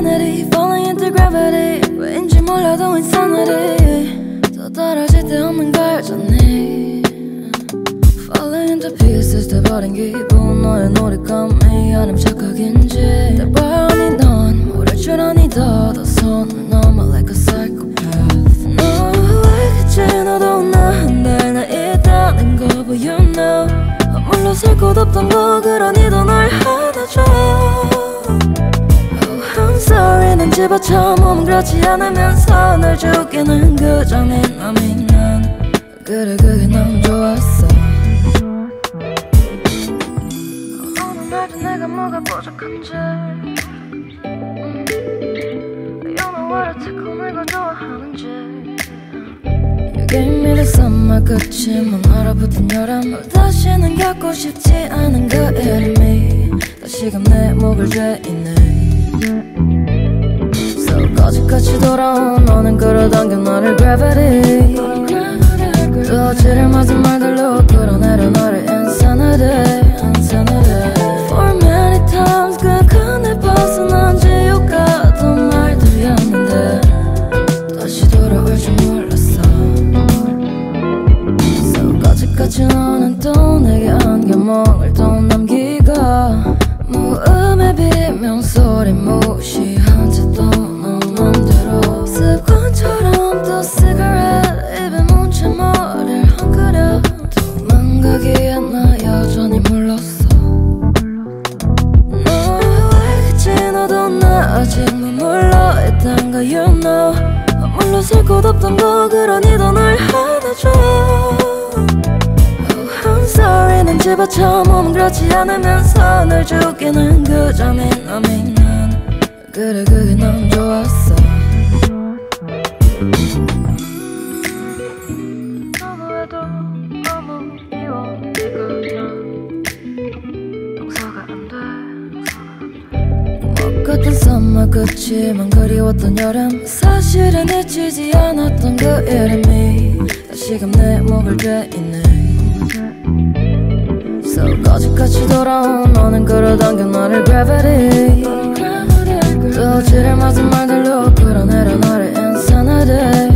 insanity, falling into gravity. 왠지 몰라도 insanity. 더 떨어질 때 없는 걸 줬니. Falling into pieces 돼버린 기분. 너의 놀잇감이 아님 착각인지. 다 바라오니 넌 모를 줄 아니 더 손을 넘어 like a psychopath. No, like 이제 너도 나 한 달 나 있다는 거 but you know. 아무로 살 곳 없던 거 그러니 더 날 하나 줘. Sorry, 난 집어쳐 몸은 그렇지 않으면서 널 죽이는 그저 네 맘이 난 그래 그게 너무 좋았어. 어느 날도 내가 뭐가 부족한지 You know what I take on 내가 좋아하는지 You gave me the summer 끝이 못 알아붙은 여름 널 다시는 겪고 싶지 않은 그 이름이 다시금 내 목을 죄이네. 거짓같이 돌아온 너는 끌어당겨 나를 gravity. 또 지를 맞은 말들로 끌어내려 너를 insanity. For many times 그 칸에 벗어난 지옥가 더 말들이었는데 다시 돌아올 줄 몰랐어. So 거짓같이 너는 또 내게 안겨멍을 또 남기가 무음의 비명소리 무시한 채 또 습관처럼 또 cigarette 입에 묻힌 머리를 헝그려 도망가기에 나 여전히 몰랐어. 너의 기지 너도 나 아직 머물러 있단가 you know. 아무로 살 곳 없던 거 그러니 더 날 하나 줘. Oh, I'm sorry 난 집어쳐 몸은 그렇지 않으면서 널 죽이는 그저 네 맘이 난 그래 그게 넌 좋았어. 같은 썸머 끝이만 그리웠던 여름 사실은 잊히지 않았던 그 이름이 다시금 내 목을 죄이네. So 거짓같이 돌아온 너는 끌어당겨 나를 gravity. 또 지를 맞은 말들로 끌어내려 나를 insanity.